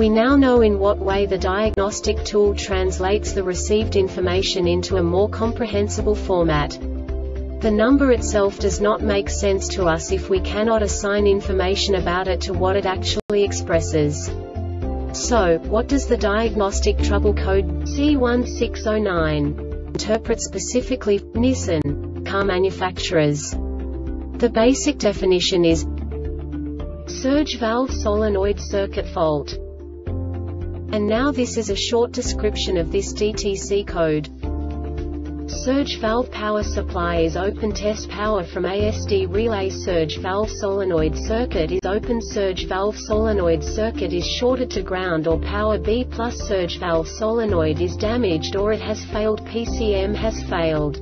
We now know in what way the diagnostic tool translates the received information into a more comprehensible format. The number itself does not make sense to us if we cannot assign information about it to what it actually expresses. So, what does the diagnostic trouble code C1609 interpret specifically for Nissan car manufacturers? The basic definition is surge valve solenoid circuit fault. And now this is a short description of this DTC code. Surge valve power supply is open. Test power from ASD relay. Surge valve solenoid circuit is open. Surge valve solenoid circuit is shorted to ground or power B+. Surge valve solenoid is damaged or it has failed. PCM has failed.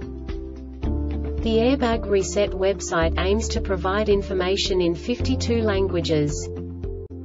The Airbag Reset website aims to provide information in 52 languages.